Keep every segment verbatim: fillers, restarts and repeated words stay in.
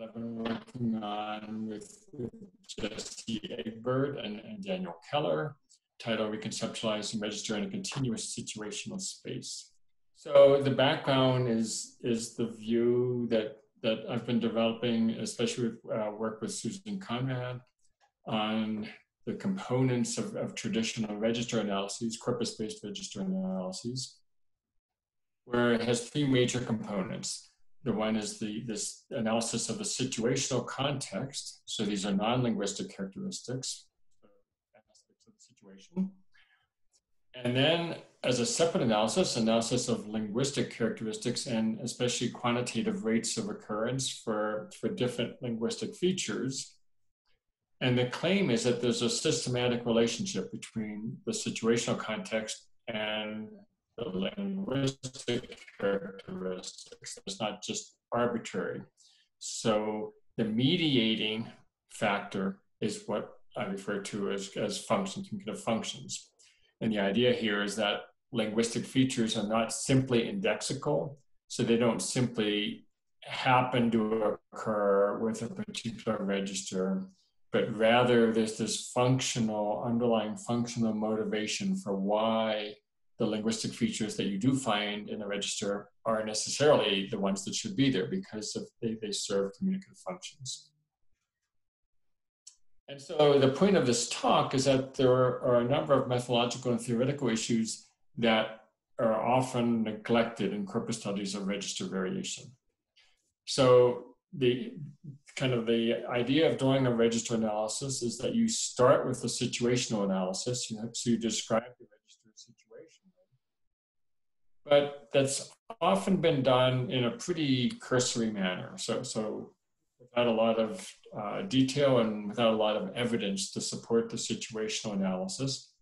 that I've been working on with, with Jesse Egbert and, and Daniel Keller, titled Reconceptualizing Register in a Continuous Situational Space. So the background is, is the view that, that I've been developing, especially with uh, work with Susan Conrad, on the components of, of traditional register analyses, corpus-based register analyses, where it has three major components. The one is the, this analysis of the situational context. So these are non-linguistic characteristics, aspects of the situation. And then as a separate analysis, analysis of linguistic characteristics and especially quantitative rates of occurrence for, for different linguistic features. And the claim is that there's a systematic relationship between the situational context and the linguistic characteristics. It's not just arbitrary. So the mediating factor is what I refer to as, as functions, communicative functions. And the idea here is that linguistic features are not simply indexical, so they don't simply happen to occur with a particular register, but rather there's this functional, underlying functional motivation for why the linguistic features that you do find in a register are necessarily the ones that should be there because of they, they serve communicative functions. And so the point of this talk is that there are a number of methodological and theoretical issues that are often neglected in corpus studies of register variation. So the kind of the idea of doing a register analysis is that you start with the situational analysis, you know, so you describe the but that's often been done in a pretty cursory manner. So, so without a lot of uh, detail and without a lot of evidence to support the situational analysis.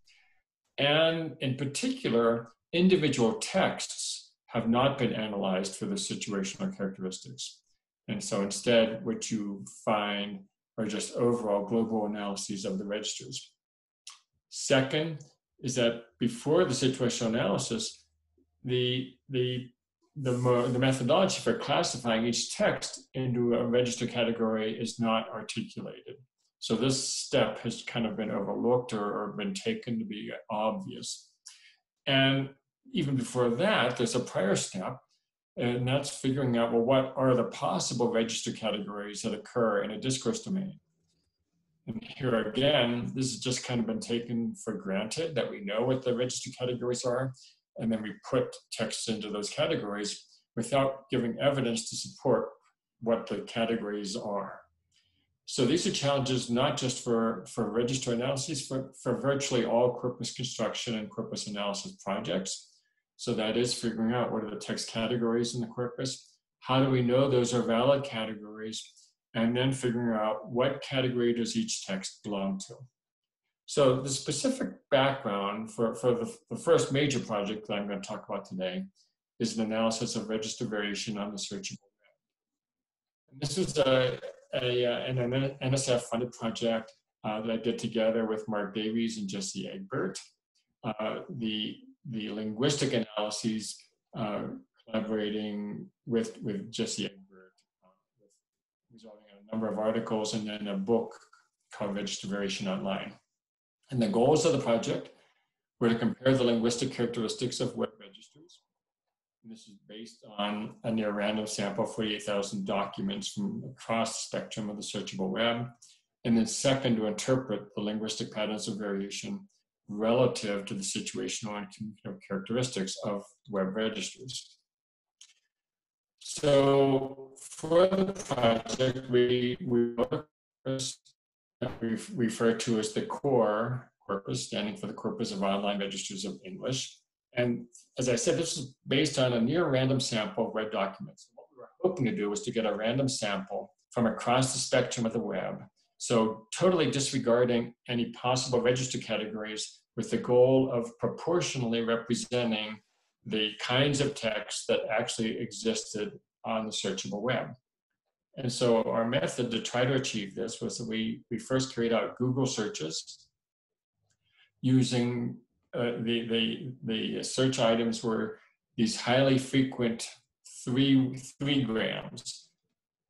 And in particular, individual texts have not been analyzed for the situational characteristics. And so instead, what you find are just overall global analyses of the registers. Second is that before the situational analysis, The, the, the, the methodology for classifying each text into a register category is not articulated. So this step has kind of been overlooked or, or been taken to be obvious. And even before that, there's a prior step, and that's figuring out, well, what are the possible register categories that occur in a discourse domain? And here again, this has just kind of been taken for granted that we know what the register categories are. And then we put texts into those categories without giving evidence to support what the categories are. So these are challenges not just for, for register analyses, but for virtually all corpus construction and corpus analysis projects. So that is figuring out what are the text categories in the corpus, how do we know those are valid categories, and then figuring out what category does each text belong to. So the specific background for, for the, the first major project that I'm going to talk about today is an analysis of register variation on the searchable web. And this is a, a, an N S F-funded project uh, that I did together with Mark Davies and Jesse Egbert. Uh, the, the linguistic analyses uh, collaborating with, with Jesse Egbert, uh, with resolving a number of articles and then a book called Register Variation Online. And the goals of the project were to compare the linguistic characteristics of web registers. And this is based on a near random sample of forty-eight thousand documents from across the spectrum of the searchable web. And then second, to interpret the linguistic patterns of variation relative to the situational and communicative characteristics of web registers. So for the project, we, we that we refer to as the CORE corpus, standing for the Corpus of Online Registers of English. And as I said, this is based on a near random sample of web documents. What we were hoping to do was to get a random sample from across the spectrum of the web. So totally disregarding any possible register categories with the goal of proportionally representing the kinds of texts that actually existed on the searchable web. And so our method to try to achieve this was that we, we first carried out Google searches using uh, the, the, the search items were these highly frequent three, three grams.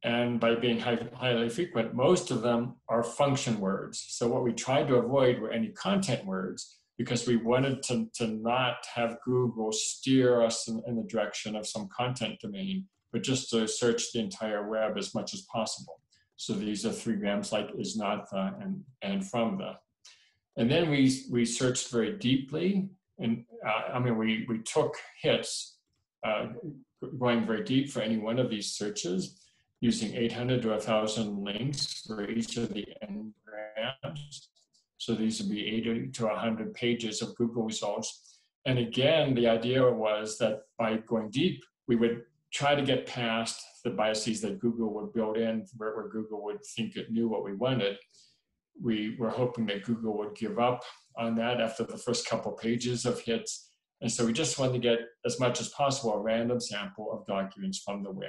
and by being high, highly frequent, most of them are function words. So what we tried to avoid were any content words, because we wanted to, to not have Google steer us in, in the direction of some content domain, but just to search the entire web as much as possible. So these are three grams like is not the and, and from the. And then we, we searched very deeply. And uh, I mean, we, we took hits uh, going very deep for any one of these searches, using eight hundred to one thousand links for each of the n-grams. So these would be eighty to one hundred pages of Google results. And again, the idea was that by going deep, we would try to get past the biases that Google would build in, where, where Google would think it knew what we wanted. We were hoping that Google would give up on that after the first couple pages of hits. And so we just wanted to get as much as possible a random sample of documents from the web.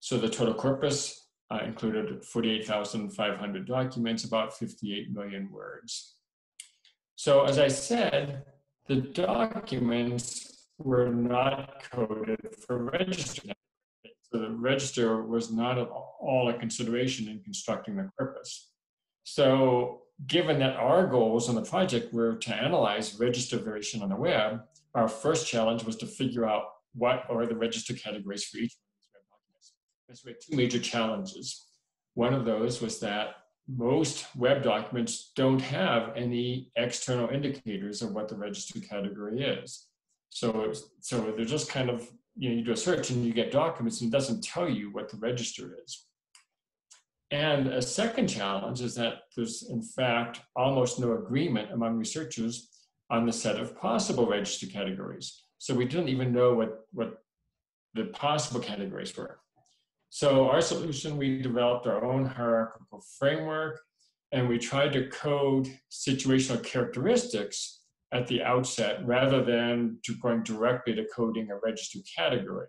So the total corpus uh, included forty-eight thousand five hundred documents, about fifty-eight million words. So as I said, the documents were not coded for register. So the register was not at all a consideration in constructing the corpus. So given that our goals on the project were to analyze register variation on the web, our first challenge was to figure out what are the register categories for each of these web documents. So we had two major challenges. One of those was that most web documents don't have any external indicators of what the register category is. So, so they're just kind of, you know, you do a search and you get documents and it doesn't tell you what the register is. And a second challenge is that there's, in fact, almost no agreement among researchers on the set of possible register categories. So we didn't even know what, what the possible categories were. So our solution, we developed our own hierarchical framework, and we tried to code situational characteristics at the outset rather than to going directly to coding a register category.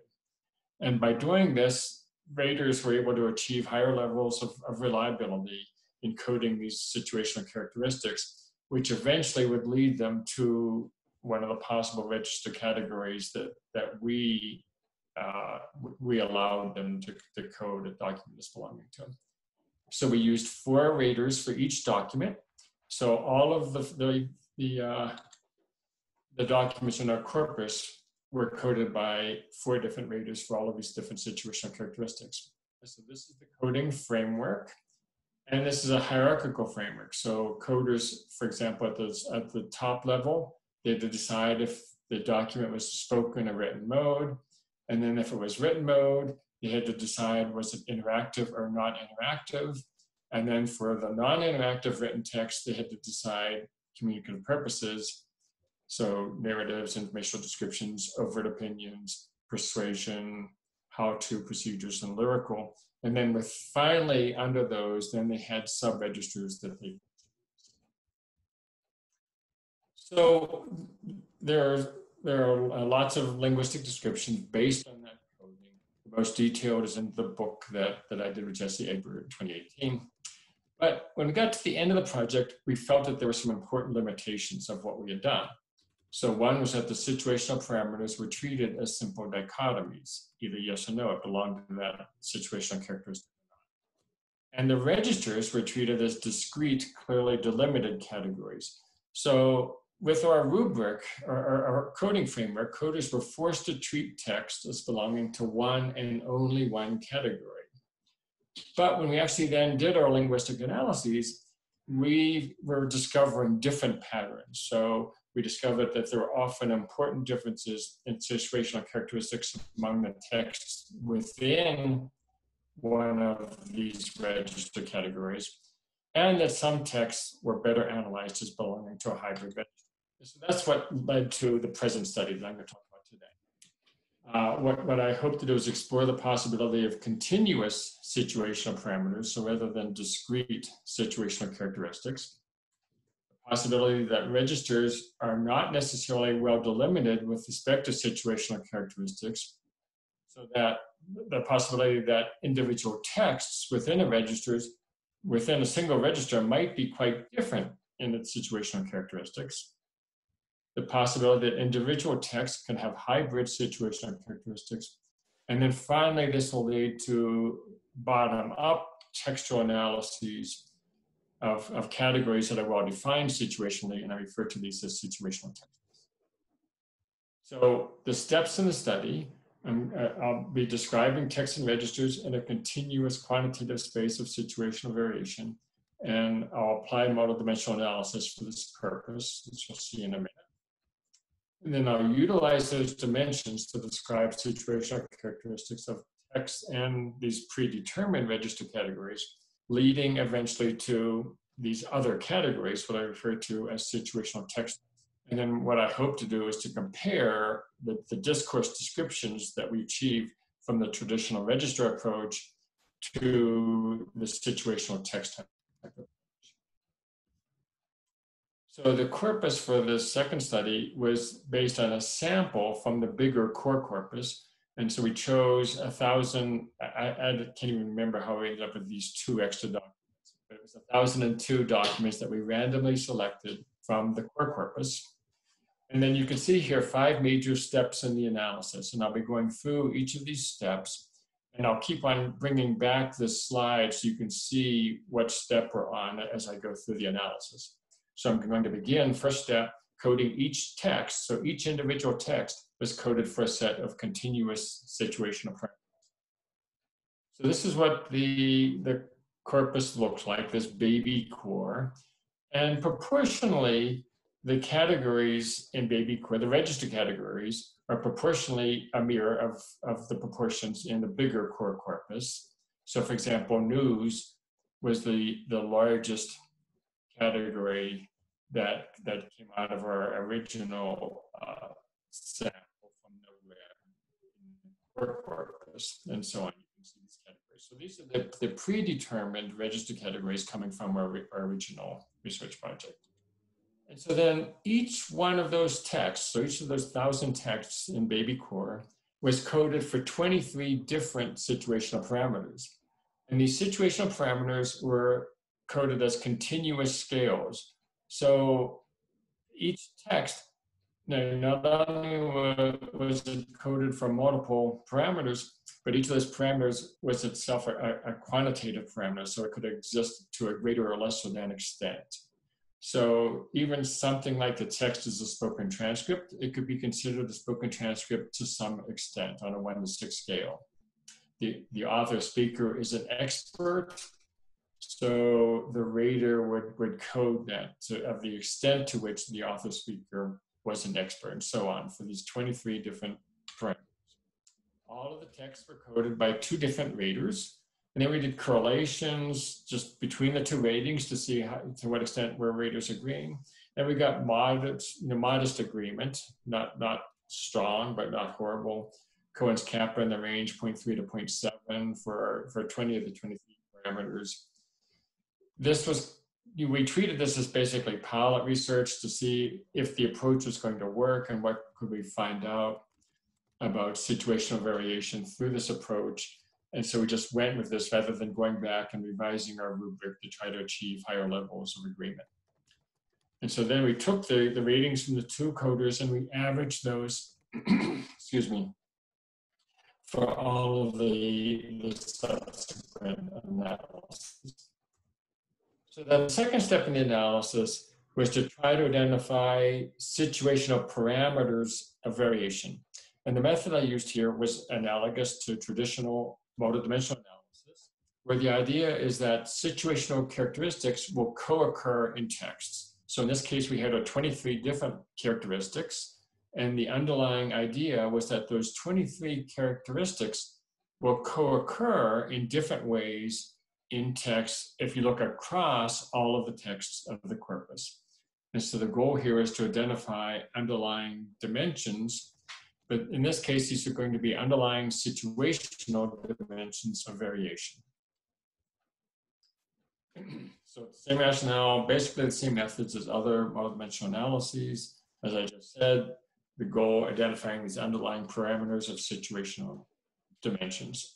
And by doing this, raters were able to achieve higher levels of, of reliability in coding these situational characteristics, which eventually would lead them to one of the possible register categories that, that we, uh, we allowed them to, to code a document as belonging to. So we used four raters for each document. So all of the, the, the, uh, the documents in our corpus were coded by four different raters for all of these different situational characteristics. So this is the coding framework, and this is a hierarchical framework. So coders, for example, at the, at the top level, they had to decide if the document was spoken or written mode, and then if it was written mode, they had to decide was it interactive or not interactive, and then for the non-interactive written text, they had to decide communicative purposes. So narratives, informational descriptions, overt opinions, persuasion, how-to procedures, and lyrical. And then with finally under those, then they had sub-registers that they. So there are, there are lots of linguistic descriptions based on that coding. The most detailed is in the book that, that I did with Jesse Egbert in twenty eighteen. But when we got to the end of the project, we felt that there were some important limitations of what we had done. So one was that the situational parameters were treated as simple dichotomies, either yes or no, it belonged to that situational characteristic. And the registers were treated as discrete, clearly delimited categories. So with our rubric, or our, our coding framework, coders were forced to treat text as belonging to one and only one category. But when we actually then did our linguistic analyses, we were discovering different patterns. So we discovered that there were often important differences in situational characteristics among the texts within one of these register categories, and that some texts were better analyzed as belonging to a hybrid register. So that's what led to the present study that I'm going to talk about today. Uh, what, what I hope to do is explore the possibility of continuous situational parameters, so rather than discrete situational characteristics. Possibility that registers are not necessarily well delimited with respect to situational characteristics, so that the possibility that individual texts within a registers, within a single register might be quite different in its situational characteristics. The possibility that individual texts can have hybrid situational characteristics, And then finally, this will lead to bottom-up textual analyses of, of categories that are well-defined situationally, and I refer to these as situational texts. So the steps in the study, I'm, I'll be describing texts and registers in a continuous quantitative space of situational variation, and I'll apply model dimensional analysis for this purpose, which you'll see in a minute. And then I'll utilize those dimensions to describe situational characteristics of text and these predetermined register categories, leading eventually to these other categories, what I refer to as situational text. And then what I hope to do is to compare the, the discourse descriptions that we achieve from the traditional register approach to the situational text approach. So the corpus for this second study was based on a sample from the bigger core corpus. And so we chose a thousand, I, I can't even remember how we ended up with these two extra documents, but it was a thousand and two documents that we randomly selected from the core corpus. And then you can see here five major steps in the analysis. And I'll be going through each of these steps, and I'll keep on bringing back this slide so you can see what step we're on as I go through the analysis. So I'm going to begin, first step, coding each text. So each individual text was coded for a set of continuous situational parameters. So this is what the, the corpus looks like, this BabyCore. And proportionally, the categories in BabyCore, the register categories, are proportionally a mirror of, of the proportions in the bigger core corpus. So for example, news was the, the largest category that that came out of our original uh, sample from nowhere, corpus, and so on. You can see these categories. So these are the, the predetermined register categories coming from our, our original research project. And so then each one of those texts, so each of those thousand texts in BabyCore was coded for twenty-three different situational parameters. And these situational parameters were coded as continuous scales. So each text, not only was it coded for multiple parameters, but each of those parameters was itself a, a quantitative parameter, so it could exist to a greater or lesser than extent. So even something like the text is a spoken transcript, it could be considered a spoken transcript to some extent on a one to six scale. The, the author speaker is an expert, so the rater would, would code that to, of the extent to which the author speaker was an expert, and so on, for these twenty-three different parameters. All of the texts were coded by two different raters, and then we did correlations just between the two ratings to see how, to what extent were raters agreeing. And we got modest, you know, modest agreement, not, not strong, but not horrible. Cohen's kappa in the range zero point three to zero point seven for, for twenty of the twenty-three parameters. This was, we treated this as basically pilot research to see if the approach was going to work and what could we find out about situational variation through this approach. And so we just went with this rather than going back and revising our rubric to try to achieve higher levels of agreement. And so then we took the, the ratings from the two coders and we averaged those, excuse me, for all of the, the subsequent analysis. So the second step in the analysis was to try to identify situational parameters of variation. And the method I used here was analogous to traditional multidimensional analysis, where the idea is that situational characteristics will co-occur in texts. So in this case, we had our twenty-three different characteristics, and the underlying idea was that those twenty-three characteristics will co-occur in different ways in text if you look across all of the texts of the corpus. And so the goal here is to identify underlying dimensions, but in this case, these are going to be underlying situational dimensions of variation. So same rationale, basically the same methods as other multidimensional analyses. As I just said, the goal identifying these underlying parameters of situational dimensions.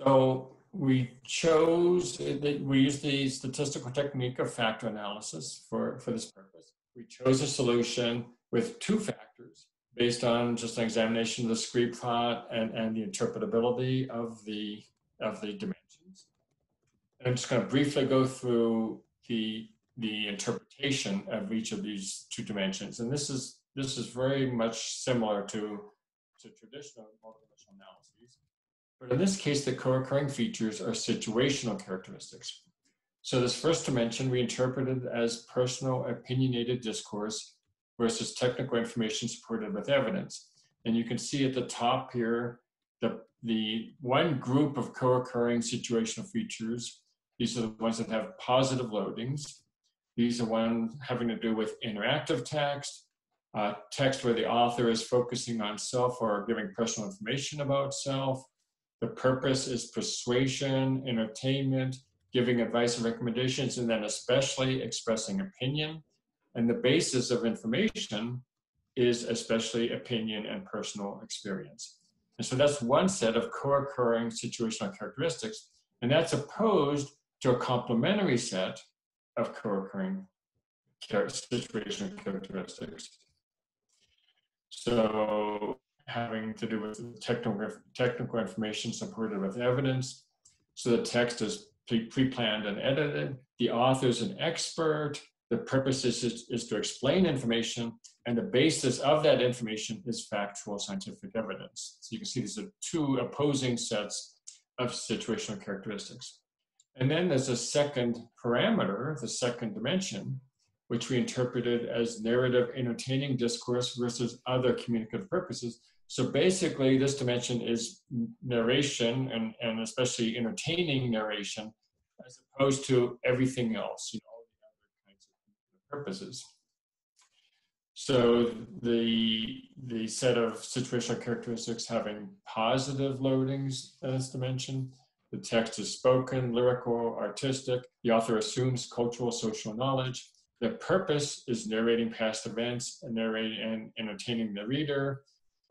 So we chose, we used the statistical technique of factor analysis for, for this purpose. We chose a solution with two factors, based on just an examination of the screed plot and, and the interpretability of the, of the dimensions. And I'm just going to briefly go through the, the interpretation of each of these two dimensions. And this is, this is very much similar to, to traditional multidimensional analyses. But in this case, the co-occurring features are situational characteristics. So this first dimension we interpreted as personal opinionated discourse versus technical information supported with evidence. And you can see at the top here, the, the one group of co-occurring situational features, these are the ones that have positive loadings. These are ones having to do with interactive text, uh, text where the author is focusing on self or giving personal information about self. The purpose is persuasion, entertainment, giving advice and recommendations, and then especially expressing opinion. And the basis of information is especially opinion and personal experience. And so that's one set of co-occurring situational characteristics, and that's opposed to a complementary set of co-occurring situational characteristics. So having to do with technical, technical information supported with evidence. So the text is pre-planned and edited. The author is an expert. The purpose is, is, is to explain information, and the basis of that information is factual scientific evidence. So you can see these are two opposing sets of situational characteristics. And then there's a second parameter, the second dimension, which we interpreted as narrative entertaining discourse versus other communicative purposes. So basically this dimension is narration, and, and especially entertaining narration, as opposed to everything else, you know, purposes. So the, the set of situational characteristics having positive loadings in this dimension, the text is spoken, lyrical, artistic, the author assumes cultural, social knowledge, the purpose is narrating past events and narrating and entertaining the reader,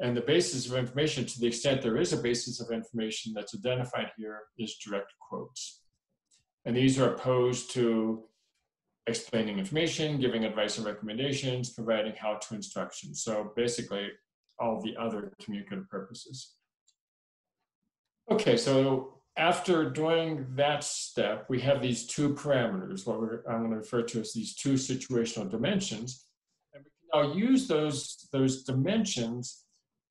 and the basis of information, to the extent there is a basis of information that's identified here, is direct quotes. And these are opposed to explaining information, giving advice and recommendations, providing how-to instructions. So basically all the other communicative purposes. Okay, so after doing that step, we have these two parameters, what we're, I'm going to refer to as these two situational dimensions. And we can now use those, those dimensions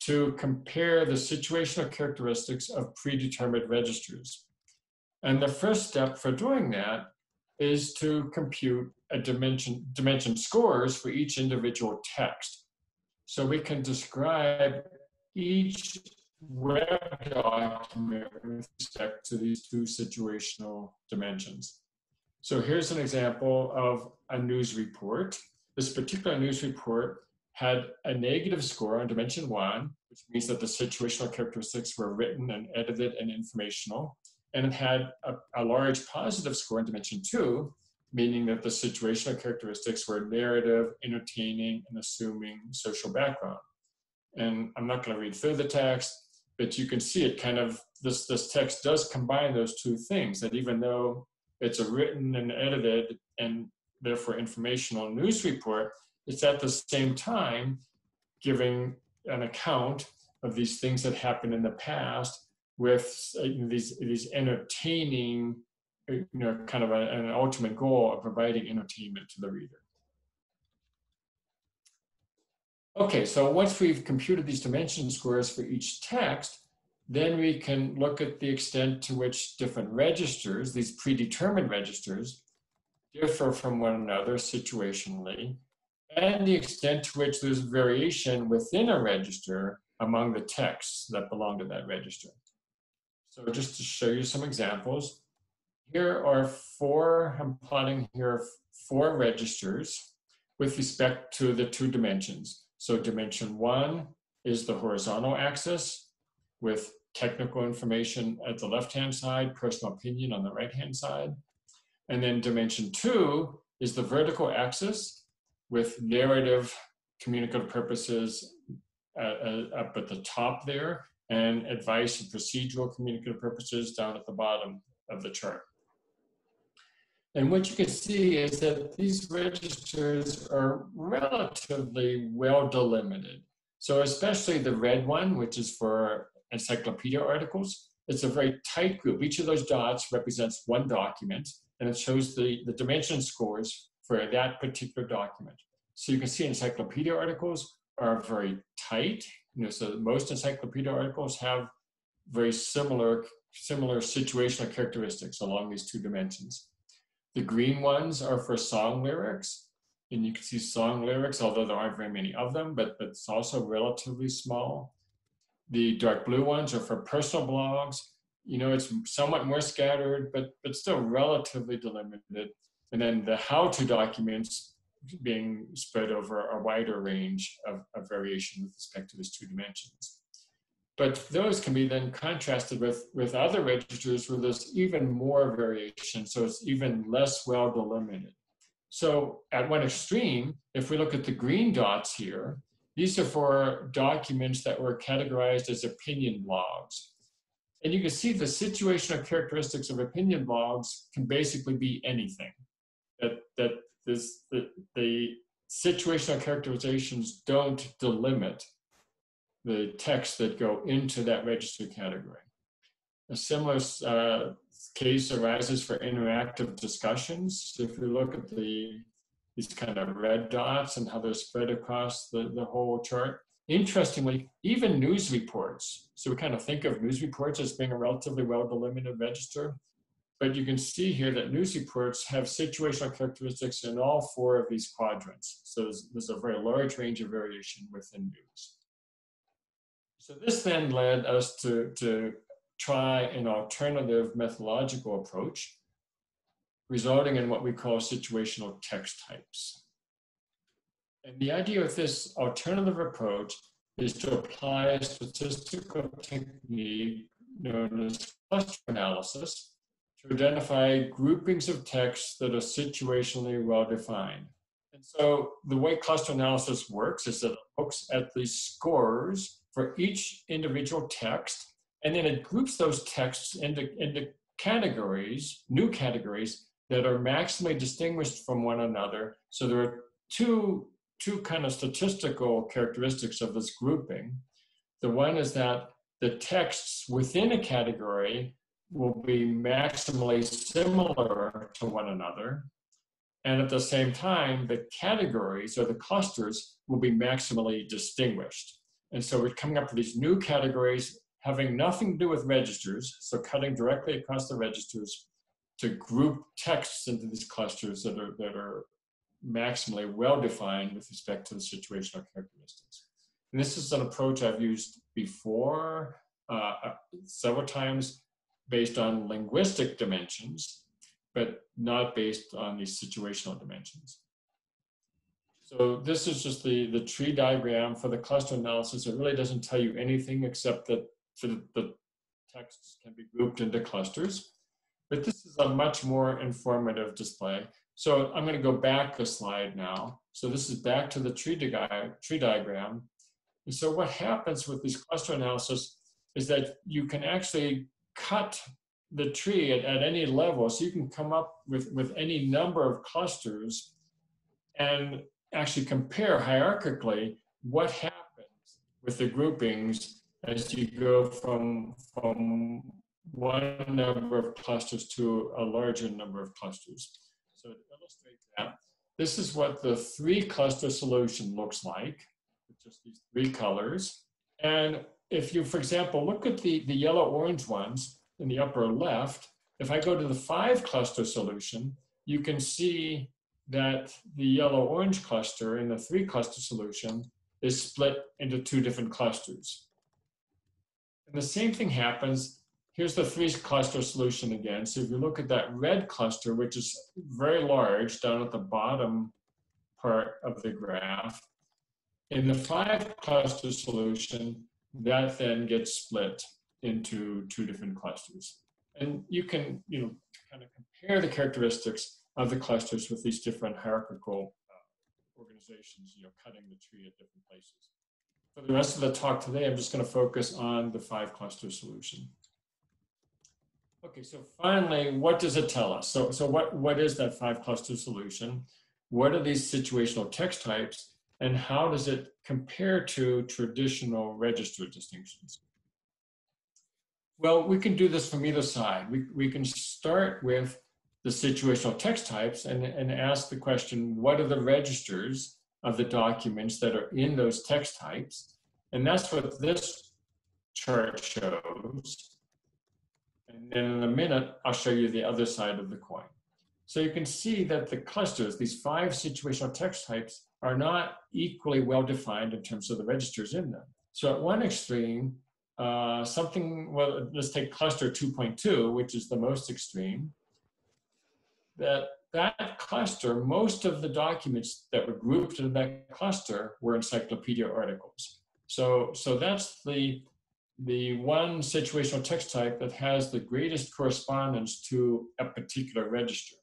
to compare the situational characteristics of predetermined registers. And the first step for doing that is to compute a dimension, dimension scores for each individual text. So we can describe each web document with respect to these two situational dimensions. So here's an example of a news report. This particular news report had a negative score on dimension one, which means that the situational characteristics were written and edited and informational. And it had a, a large positive score in dimension two, meaning that the situational characteristics were narrative, entertaining, and assuming social background. And I'm not going to read through the text, but you can see it kind of, this, this text does combine those two things, that even though it's a written and edited and therefore informational news report, it's at the same time giving an account of these things that happened in the past, with these, these entertaining, you know, kind of a, an ultimate goal of providing entertainment to the reader. Okay, so once we've computed these dimension scores for each text, then we can look at the extent to which different registers, these predetermined registers, differ from one another situationally, and the extent to which there's variation within a register among the texts that belong to that register. So just to show you some examples, here are four, I'm plotting here four registers with respect to the two dimensions. So dimension one is the horizontal axis with technical information at the left-hand side, personal opinion on the right-hand side. And then dimension two is the vertical axis with narrative communicative purposes uh, uh, up at the top there, and advice and procedural communicative purposes down at the bottom of the chart. And what you can see is that these registers are relatively well delimited. So especially the red one, which is for encyclopedia articles, it's a very tight group. Each of those dots represents one document, and it shows the, the dimension scores for that particular document. So you can see encyclopedia articles are very tight. You know, so most encyclopedia articles have very similar, similar situational characteristics along these two dimensions. The green ones are for song lyrics, and you can see song lyrics, although there aren't very many of them, but, but it's also relatively small. The dark blue ones are for personal blogs. You know, it's somewhat more scattered, but, but still relatively delimited. And then the how-to documents being spread over a wider range of, of variation with respect to these two dimensions. But those can be then contrasted with, with other registers where there's even more variation, so it's even less well delimited. So at one extreme, if we look at the green dots here, these are for documents that were categorized as opinion blogs. And you can see the situational characteristics of opinion blogs can basically be anything. That, that this, the, the situational characterizations don't delimit the texts that go into that register category. A similar uh, case arises for interactive discussions. If we look at the, these kind of red dots and how they're spread across the, the whole chart, interestingly, even news reports. So we kind of think of news reports as being a relatively well-delimited register, but you can see here that news reports have situational characteristics in all four of these quadrants. So there's, there's a very large range of variation within news. So this then led us to, to try an alternative methodological approach, resulting in what we call situational text types. And the idea of this alternative approach is to apply a statistical technique known as cluster analysis to identify groupings of texts that are situationally well-defined. And so the way cluster analysis works is that it looks at the scores for each individual text, and then it groups those texts into, into categories, new categories, that are maximally distinguished from one another. So there are two, two kind of statistical characteristics of this grouping. The one is that the texts within a category will be maximally similar to one another, and at the same time, the categories or the clusters will be maximally distinguished. And so we're coming up with these new categories having nothing to do with registers, so cutting directly across the registers to group texts into these clusters that are, that are maximally well-defined with respect to the situational characteristics. And this is an approach I've used before uh, several times based on linguistic dimensions, but not based on these situational dimensions. So this is just the, the tree diagram for the cluster analysis. It really doesn't tell you anything except that the, the texts can be grouped into clusters. But this is a much more informative display. So I'm going to go back a slide now. So this is back to the tree, di tree diagram. And so what happens with this cluster analysis is that you can actually cut the tree at, at any level. So you can come up with, with any number of clusters and actually compare hierarchically what happens with the groupings as you go from, from one number of clusters to a larger number of clusters. So to illustrate that, this is what the three cluster solution looks like, with just these three colors. And if you, for example, look at the, the yellow-orange ones in the upper left, if I go to the five cluster solution, you can see that the yellow-orange cluster in the three-cluster solution is split into two different clusters. And the same thing happens. Here's the three-cluster solution again. So if you look at that red cluster, which is very large down at the bottom part of the graph, in the five-cluster solution, that then gets split into two different clusters. And you can, you know, kind of compare the characteristics of the clusters with these different hierarchical uh, organizations, you know, cutting the tree at different places. For the rest of the talk today, I'm just going to focus on the five cluster solution. Okay, so finally, what does it tell us? So, so what, what is that five cluster solution? What are these situational text types? and how does it compare to traditional register distinctions? Well, we can do this from either side. We, we can start with the situational text types and, and ask the question, what are the registers of the documents that are in those text types? And that's what this chart shows. And then in a minute, I'll show you the other side of the coin. So you can see that the clusters, these five situational text types, are not equally well defined in terms of the registers in them. So at one extreme, uh, something, well, let's take cluster two point two, which is the most extreme. That, that cluster, most of the documents that were grouped in that cluster were encyclopedia articles. So, so that's the, the one situational text type that has the greatest correspondence to a particular register.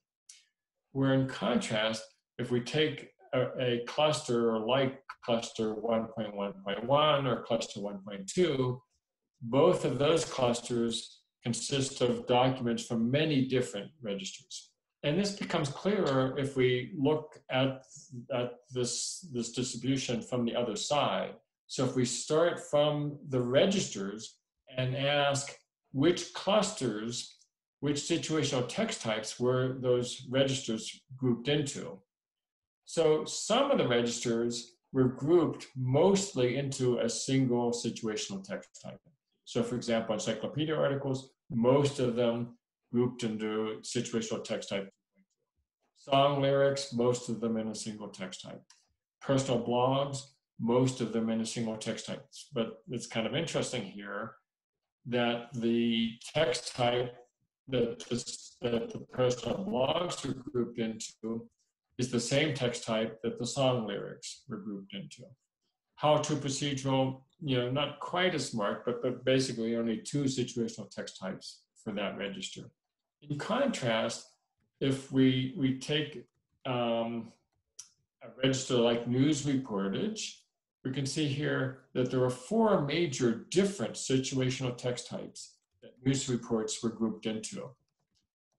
Where in contrast, if we take a, a cluster or like cluster one point one point one or cluster one point two, both of those clusters consist of documents from many different registers. And this becomes clearer if we look at, at this, this distribution from the other side. So if we start from the registers and ask which clusters, which situational text types were those registers grouped into. So some of the registers were grouped mostly into a single situational text type. So for example, encyclopedia articles, most of them grouped into situational text type. Song lyrics, most of them in a single text type. Personal blogs, most of them in a single text type. But it's kind of interesting here that the text type that, this, that the personal blogs were grouped into is the same text type that the song lyrics were grouped into. How-to procedural, you know, not quite as smart, but, but basically only two situational text types for that register. In contrast, if we, we take um, a register like news reportage, we can see here that there are four major different situational text types that news reports were grouped into.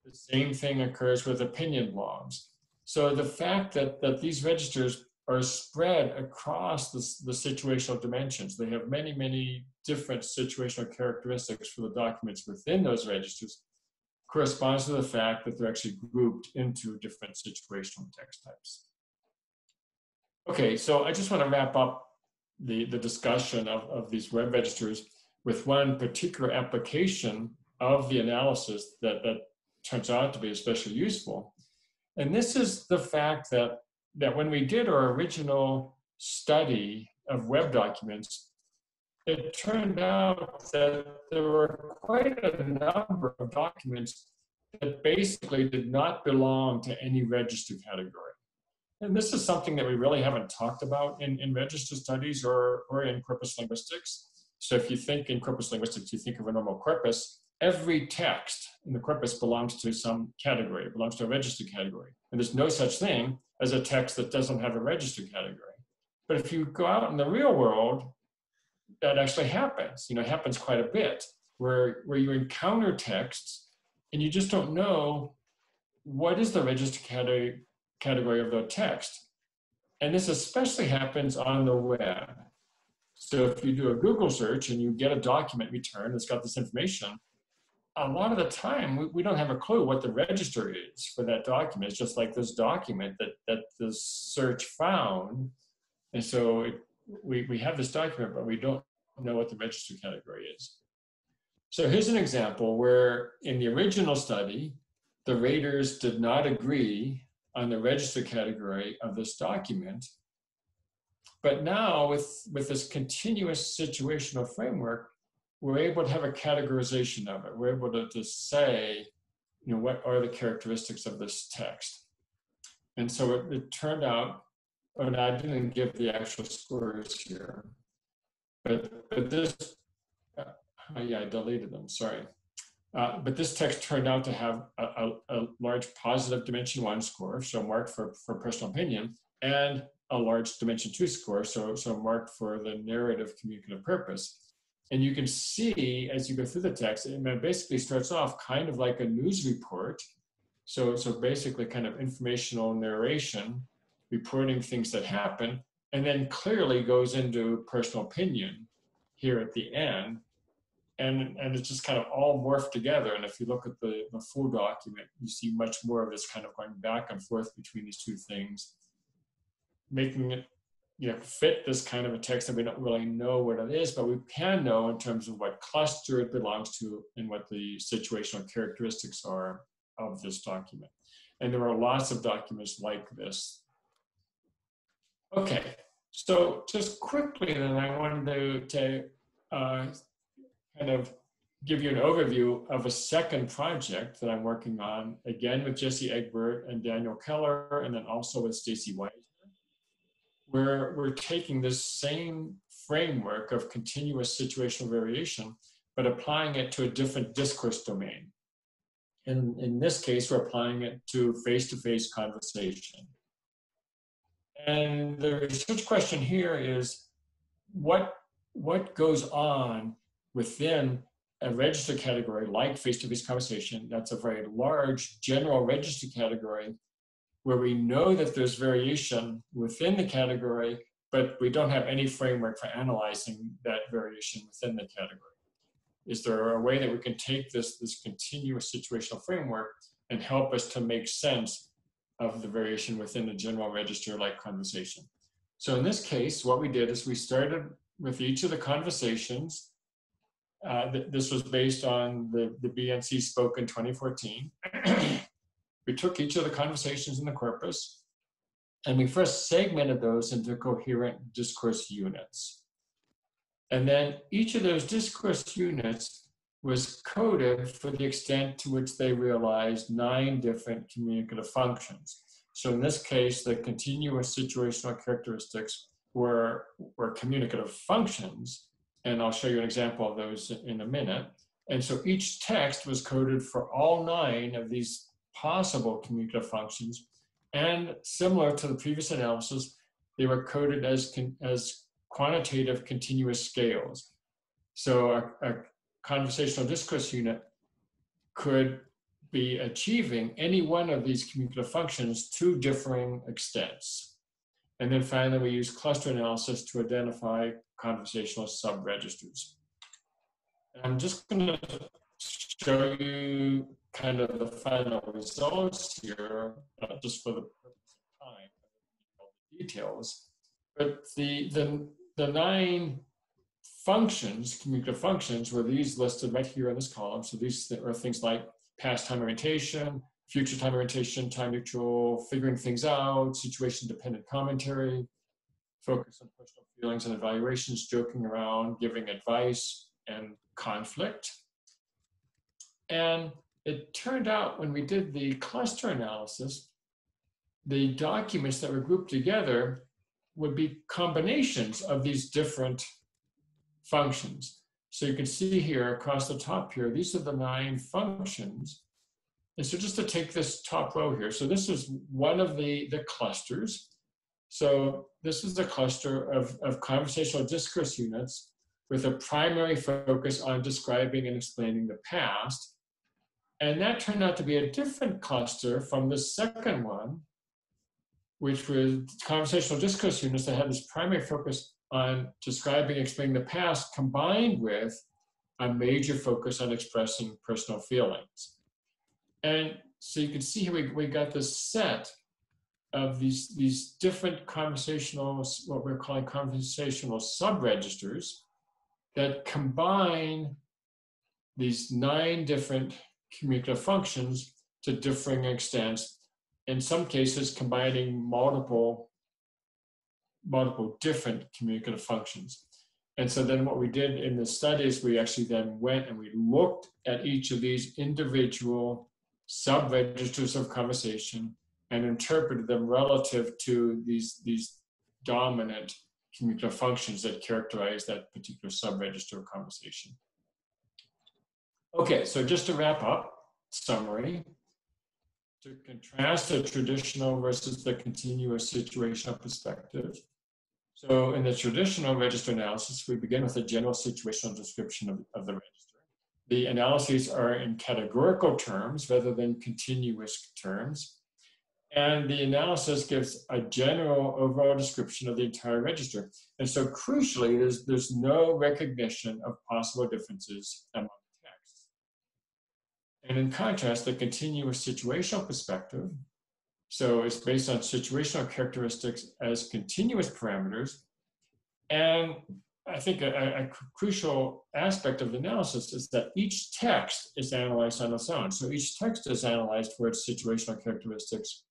The same thing occurs with opinion blogs. So the fact that, that these registers are spread across the, the situational dimensions, they have many, many different situational characteristics for the documents within those registers, corresponds to the fact that they're actually grouped into different situational text types. Okay, so I just want to wrap up the, the discussion of, of these web registers with one particular application of the analysis that, that turns out to be especially useful. And this is the fact that, that when we did our original study of web documents, it turned out that there were quite a number of documents that basically did not belong to any register category. And this is something that we really haven't talked about in, in register studies or, or in corpus linguistics. So if you think in corpus linguistics, you think of a normal corpus, every text in the corpus belongs to some category. It belongs to a register category. And there's no such thing as a text that doesn't have a register category. But if you go out in the real world, that actually happens. You know, it happens quite a bit, where, where you encounter texts and you just don't know what is the register category category of the text. And this especially happens on the web. So if you do a Google search and you get a document return that's got this information, a lot of the time we, we don't have a clue what the register is for that document. It's just like this document that, that the search found. And so it, we, we have this document, but we don't know what the register category is. So here's an example where in the original study, the raters did not agree on the register category of this document. But now with, with this continuous situational framework, we're able to have a categorization of it. We're able to, to say, you know, what are the characteristics of this text? And so it, it turned out, and I didn't give the actual scores here, but, but this, uh, yeah, I deleted them, sorry. Uh, but this text turned out to have a, a, a large positive dimension one score, so marked for, for personal opinion, and a large dimension two score, so, so marked for the narrative communicative purpose. And you can see as you go through the text, it basically starts off kind of like a news report. So, so basically kind of informational narration, reporting things that happen. and then clearly goes into personal opinion here at the end. And, and it's just kind of all morphed together. And if you look at the, the full document, you see much more of this kind of going back and forth between these two things, making it, you know, fit this kind of a text that we don't really know what it is, but we can know in terms of what cluster it belongs to and what the situational characteristics are of this document. And there are lots of documents like this. Okay, so just quickly then I wanted to, to uh, kind of give you an overview of a second project that I'm working on, again with Jesse Egbert and Daniel Keller, and then also with Stacy White, where we're taking this same framework of continuous situational variation, but applying it to a different discourse domain. And in this case, we're applying it to face-to-face conversation. And the research question here is, what, what goes on within a register category like face-to-face conversation? That's a very large general register category where we know that there's variation within the category, but we don't have any framework for analyzing that variation within the category. Is there a way that we can take this, this continuous situational framework and help us to make sense of the variation within a general register like conversation? So in this case, what we did is we started with each of the conversations. Uh, th this was based on the, the B N C spoken twenty fourteen. We took each of the conversations in the corpus, and we first segmented those into coherent discourse units. And then each of those discourse units was coded for the extent to which they realized nine different communicative functions. So in this case, the continuous situational characteristics were, were communicative functions, and I'll show you an example of those in a minute. And so each text was coded for all nine of these possible commutative functions, and similar to the previous analysis, they were coded as con as quantitative continuous scales. So a, a conversational discourse unit could be achieving any one of these commutative functions to differing extents. And then finally, we use cluster analysis to identify conversational sub-registers. I'm just going to show you kind of the final results here, not just for the time, the details, but the, the, the nine functions, communicative functions, were these listed right here in this column. So these are things like past time orientation, future time orientation, time neutral, figuring things out, situation-dependent commentary, focus on personal feelings and evaluations, joking around, giving advice, and conflict. And it turned out when we did the cluster analysis, the documents that were grouped together would be combinations of these different functions. So you can see here across the top here, these are the nine functions. And so just to take this top row here, so this is one of the, the clusters. So this is a cluster of, of conversational discourse units with a primary focus on describing and explaining the past. And that turned out to be a different cluster from the second one, which was conversational discourse units that had this primary focus on describing and explaining the past, combined with a major focus on expressing personal feelings. And so you can see here we, we got this set of these, these different conversational, what we're calling conversational sub-registers, that combine these nine different commutative functions to differing extents, in some cases combining multiple, multiple different commutative functions. And so then what we did in the studies, we actually then went and we looked at each of these individual sub-registers of conversation and interpreted them relative to these, these dominant commutative functions that characterize that particular sub-register of conversation. Okay, so just to wrap up, summary. To contrast the traditional versus the continuous situational perspective. So in the traditional register analysis, we begin with a general situational description of, of the register. The analyses are in categorical terms rather than continuous terms. And the analysis gives a general overall description of the entire register. And so crucially, there's, there's no recognition of possible differences among the texts. And in contrast, the continuous situational perspective, so it's based on situational characteristics as continuous parameters. And I think a, a crucial aspect of the analysis is that each text is analyzed on its own. So each text is analyzed for its situational characteristics.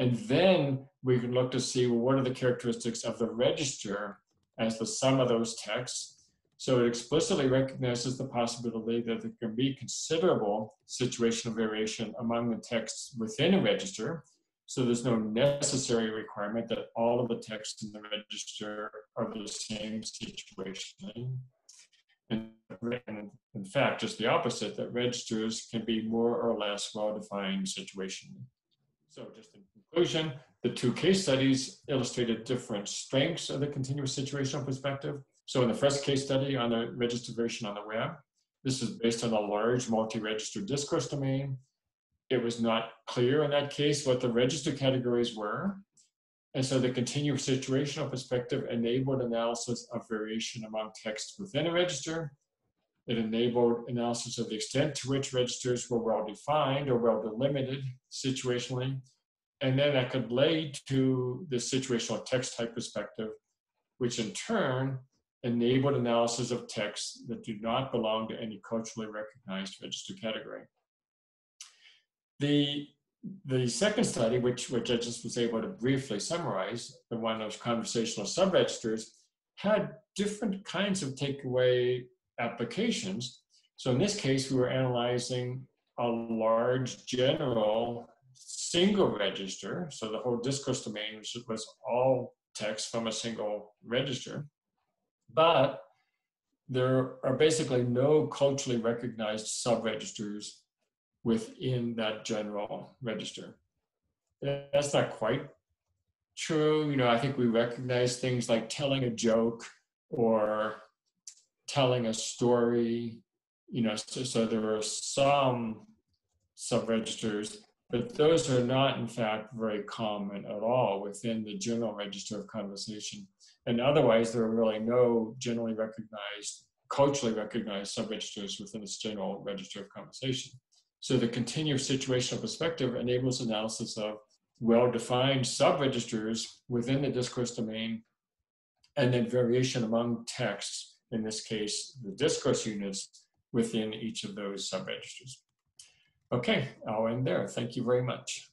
And then we can look to see, well, what are the characteristics of the register as the sum of those texts. So it explicitly recognizes the possibility that there can be considerable situational variation among the texts within a register. So there's no necessary requirement that all of the texts in the register are the same situationally. And in fact, just the opposite, that registers can be more or less well-defined situationally. So just in conclusion, the two case studies illustrated different strengths of the continuous situational perspective. So in the first case study on the register variation on the web, this is based on a large multi-register discourse domain. It was not clear in that case what the register categories were. And so the continuous situational perspective enabled analysis of variation among texts within a register. It enabled analysis of the extent to which registers were well-defined or well-delimited situationally. And then that could lead to the situational text type perspective, which in turn enabled analysis of texts that do not belong to any culturally recognized register category. The, the second study, which, which I just was able to briefly summarize, the one of conversational subregisters, had different kinds of takeaway applications. So in this case, we were analyzing a large general single register. So the whole discourse domain was, was all text from a single register. But there are basically no culturally recognized subregisters within that general register. That's not quite true. You know, I think we recognize things like telling a joke or telling a story, you know, so, so there are some subregisters, but those are not, in fact, very common at all within the general register of conversation. And otherwise, there are really no generally recognized, culturally recognized subregisters within this general register of conversation. So the continuous situational perspective enables analysis of well-defined subregisters within the discourse domain, and then variation among texts, in this case, the discourse units within each of those subregisters. Okay, I'll end there. Thank you very much.